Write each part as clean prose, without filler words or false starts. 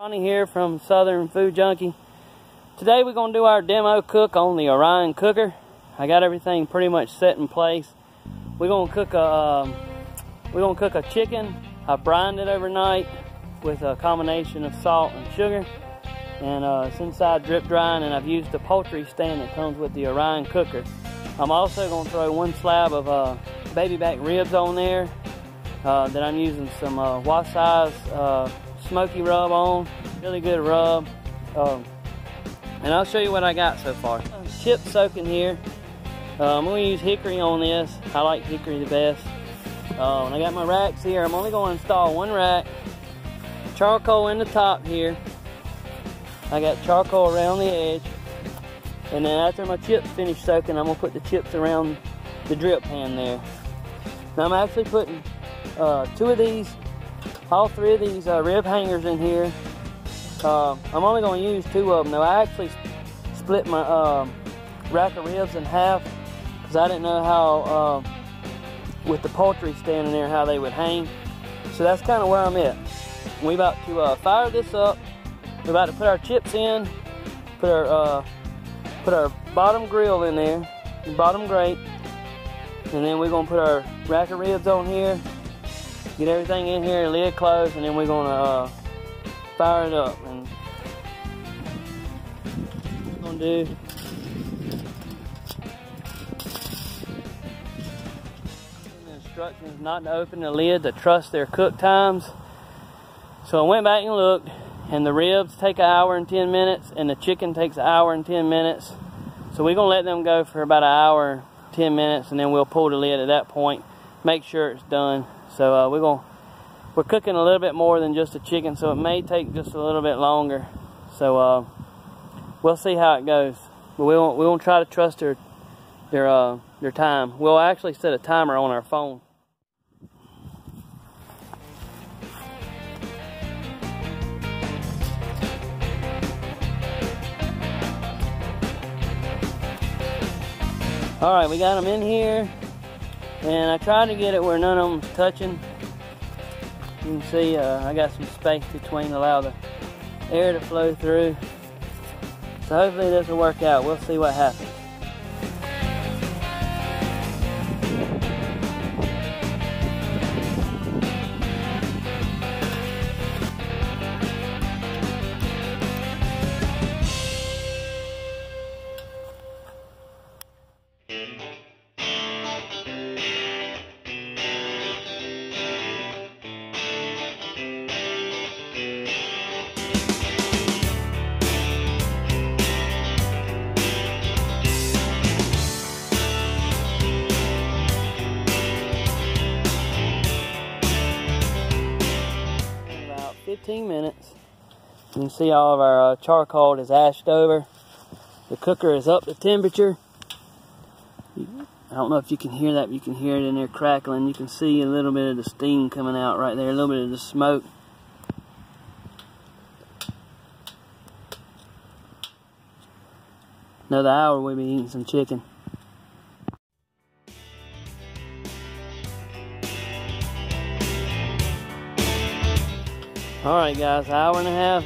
Ronnie here from Southern Food Junkie. Today we're going to do our demo cook on the Orion Cooker. I got everything pretty much set in place. We're going to cook a chicken. I brined it overnight with a combination of salt and sugar. And it's inside drip drying, and I've used the poultry stand that comes with the Orion Cooker. I'm also going to throw one slab of baby back ribs on there. Then I'm using some Wasai's Smoky rub on, really good rub, and I'll show you what I got so far. Chip soaking here. I'm going to use hickory on this. I like hickory the best. And I got my racks here. I'm only going to install one rack. Charcoal in the top here. I got charcoal around the edge, and then after my chips finish soaking, I'm going to put the chips around the drip pan there. Now I'm actually putting all three of these rib hangers in here. I'm only going to use two of them. Now I actually split my rack of ribs in half because I didn't know how, with the poultry stand in there, how they would hang. So that's kind of where I'm at. We're about to fire this up. We're about to put our chips in, put our bottom grill in there, the bottom grate, and then we're going to put our rack of ribs on here. Get everything in here, lid closed, and then we're gonna fire it up. And what we're gonna do, the instructions not to open the lid, to trust their cook times. So I went back and looked, and the ribs take an hour and 10 minutes, and the chicken takes an hour and 10 minutes. So we're gonna let them go for about an hour, 10 minutes, and then we'll pull the lid at that point, make sure it's done. So we're cooking a little bit more than just the chicken, so it may take just a little bit longer. So we'll see how it goes. But we won't try to trust their time. We'll actually set a timer on our phone. All right, we got them in here. And I tried to get it where none of them's touching. You can see I got some space between to allow the air to flow through. So hopefully this will work out. We'll see what happens. Minutes. You can see all of our charcoal is ashed over. The cooker is up to temperature. I don't know if you can hear that, but you can hear it in there crackling. You can see a little bit of the steam coming out right there, a little bit of the smoke. Another hour we'll be eating some chicken. Alright guys, hour and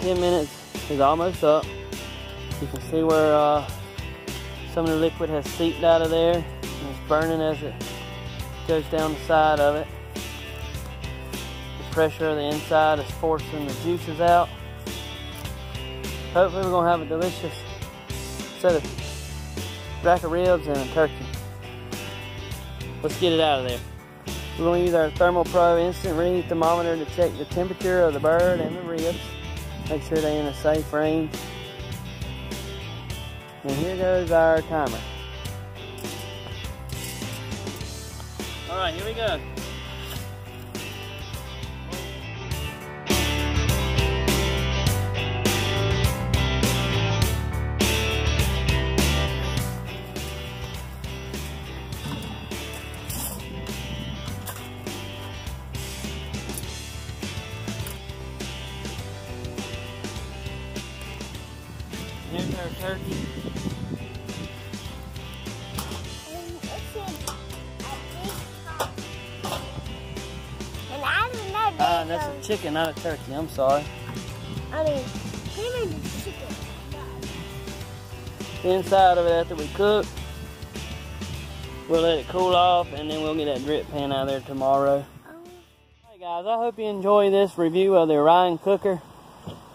10 minutes is almost up. You can see where some of the liquid has seeped out of there, and it's burning as it goes down the side of it. The pressure of the inside is forcing the juices out. Hopefully we're going to have a delicious set of rack of ribs and a turkey. Let's get it out of there. We're going to use our Thermal Pro instant read thermometer to check the temperature of the bird and the ribs. Make sure they're in a safe range. And here goes our timer. Alright, here we go. Here's our turkey. I don't know. That's a chicken, not a turkey. I'm sorry. I mean, ham and chicken. The inside of it, after we cook, we'll let it cool off, and then we'll get that drip pan out of there tomorrow. Hey guys, I hope you enjoy this review of the Orion Cooker.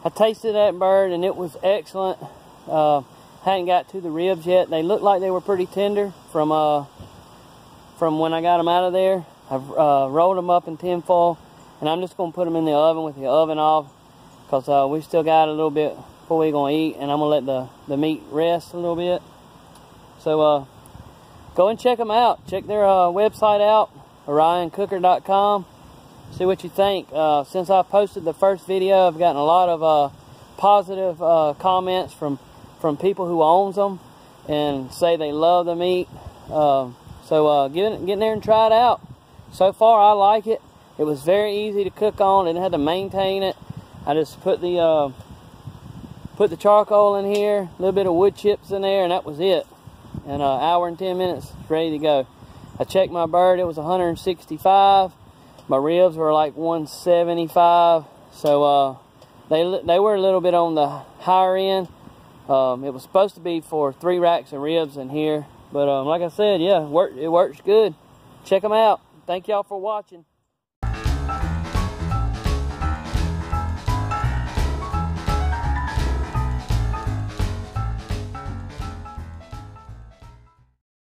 I tasted that bird, and it was excellent. Hadn't got to the ribs yet. They looked like they were pretty tender from when I got them out of there. I've rolled them up in tin foil, and I'm just going to put them in the oven with the oven off, because we still got a little bit before we're going to eat, and I'm going to let the meat rest a little bit. So go and check them out. Check their website out, orioncooker.com. See what you think. Since I posted the first video, I've gotten a lot of positive comments from people who owns them and say they love the meat. So get in there and try it out. So far, I like it. It was very easy to cook on. Didn't have to maintain it. I just put the charcoal in here, a little bit of wood chips in there, and that was it. And an hour and 10 minutes, ready to go. I checked my bird. It was 165. My ribs were like 175. So they were a little bit on the higher end. It was supposed to be for 3 racks of ribs in here. But like I said, yeah, it works good. Check them out. Thank y'all for watching.